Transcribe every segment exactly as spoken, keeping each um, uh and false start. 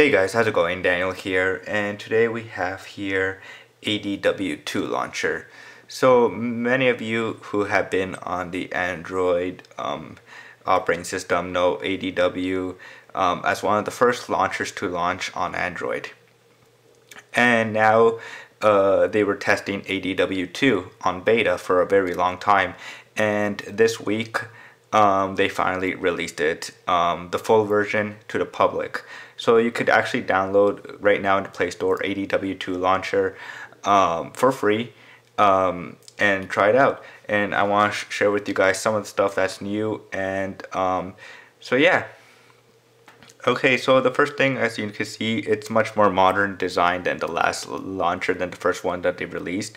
Hey guys, how's it going? Daniel here, and today we have here A D W two launcher. So many of you who have been on the Android um, operating system know A D W um, as one of the first launchers to launch on Android. And now uh, they were testing A D W two on beta for a very long time, and this week um, they finally released it, um, the full version to the public. So you could actually download right now in the Play Store A D W two launcher um, for free um, and try it out. And I want to share with you guys some of the stuff that's new. And um, so yeah. Okay, so the first thing, as you can see, it's much more modern design than the last launcher, than the first one that they released.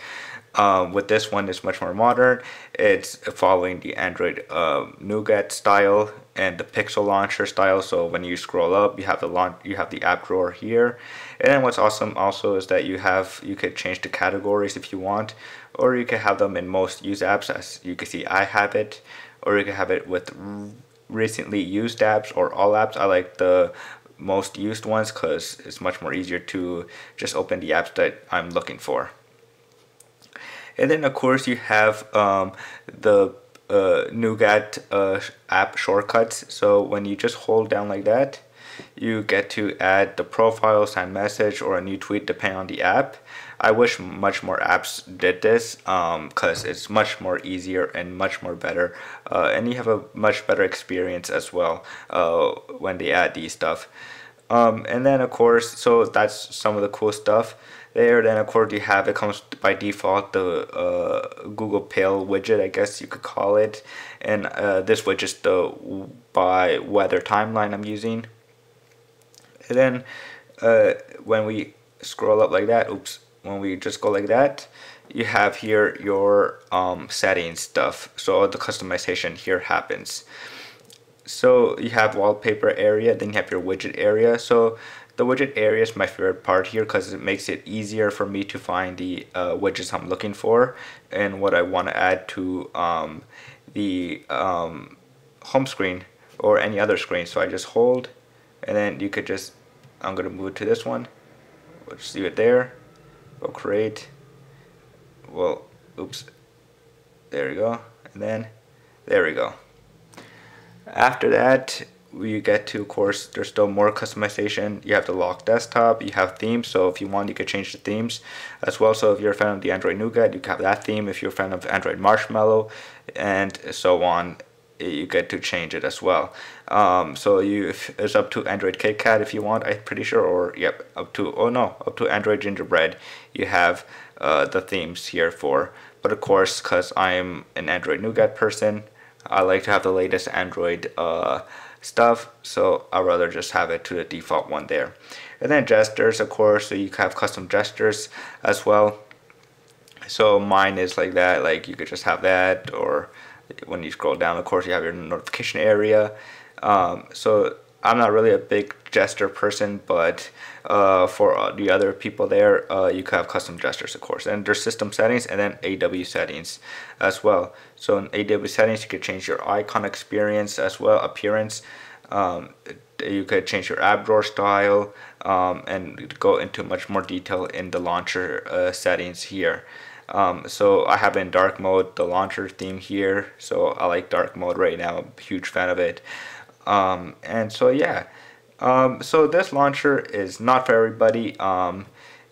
Um, with this one, it's much more modern. It's following the Android uh, Nougat style and the Pixel launcher style. So when you scroll up, you have the launch, you have the app drawer here. And then what's awesome also is that you have you could change the categories if you want, or you can have them in most used apps. As you can see, I have it, or you can have it with recently used apps or all apps. I like the most used ones because it's much more easier to just open the apps that I'm looking for. And then of course you have um, the uh, Nougat uh, app shortcuts. So when you just hold down like that, you get to add the profile, send message, or a new tweet depending on the app. I wish much more apps did this because um, it's much more easier and much more better. Uh, and you have a much better experience as well uh, when they add these stuff. Um, and then of course, so that's some of the cool stuff there. Then of course you have, it comes by default, the uh, Google Pay widget, I guess you could call it. And uh, this widget is the by Weather Timeline I'm using. And then uh, when we scroll up like that, oops, when we just go like that, you have here your um, settings stuff. So all the customization here happens. So you have wallpaper area, then you have your widget area. So the widget area is my favorite part here because it makes it easier for me to find the uh, widgets I'm looking for and what I want to add to um, the um, home screen or any other screen. So I just hold, and then you could just, I'm going to move to this one. We'll just leave it there. We'll create. Well, oops. There we go. And then there we go. After that, you get to, of course, there's still more customization. You have the lock desktop, you have themes, so if you want, you could change the themes as well. So if you're a fan of the Android Nougat, you have that theme. If you're a fan of Android Marshmallow, and so on, you get to change it as well. Um, so you, if it's up to Android KitKat if you want, I'm pretty sure, or yep, up to, oh no, up to Android Gingerbread, you have uh, the themes here for. But of course, because I'm an Android Nougat person, I like to have the latest Android uh, stuff, so I'd rather just have it to the default one there. And then gestures, of course, so you have custom gestures as well. So mine is like that, like you could just have that, or when you scroll down, of course, you have your notification area. Um, so I'm not really a big gesture person, but uh, for the other people there, uh, you could have custom gestures, of course. And there's system settings and then A W settings as well. So in A W settings, you could change your icon experience as well, appearance. Um, you could change your app drawer style um, and go into much more detail in the launcher uh, settings here. Um, so I have in dark mode the launcher theme here. So I like dark mode right now. I'm a huge fan of it. Um, and so yeah, um, so this launcher is not for everybody, um,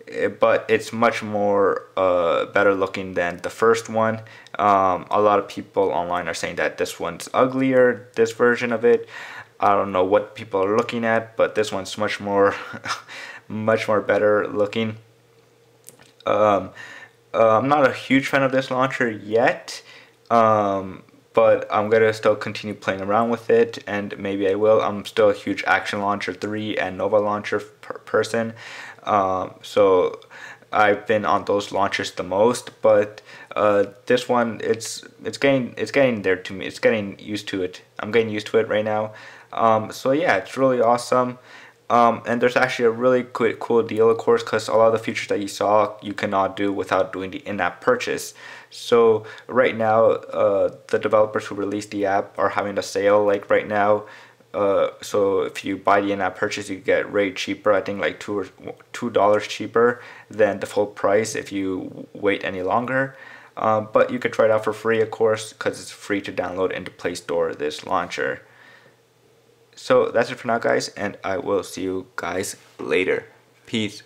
it, but it's much more uh, better looking than the first one. Um, a lot of people online are saying that this one's uglier, this version of it. I don't know what people are looking at, but this one's much more, much more better looking. Um, uh, I'm not a huge fan of this launcher yet. Um, But I'm going to still continue playing around with it, and maybe I will. I'm still a huge Action Launcher three and Nova Launcher per person. Um, so I've been on those launchers the most, but uh, this one, it's it's getting it's getting there to me. It's getting used to it. I'm getting used to it right now. Um, so yeah, it's really awesome. Um, and there's actually a really cool, cool deal, of course, because a lot of the features that you saw you cannot do without doing the in-app purchase. So right now, uh, the developers who released the app are having a sale. Like right now, Uh, so if you buy the in-app purchase, you get rate cheaper, I think like two or two dollars cheaper than the full price if you wait any longer. Uh, but you could try it out for free, of course, because it's free to download into Play Store, this launcher. So that's it for now, guys, and I will see you guys later. Peace.